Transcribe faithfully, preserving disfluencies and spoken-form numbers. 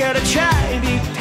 scared of change.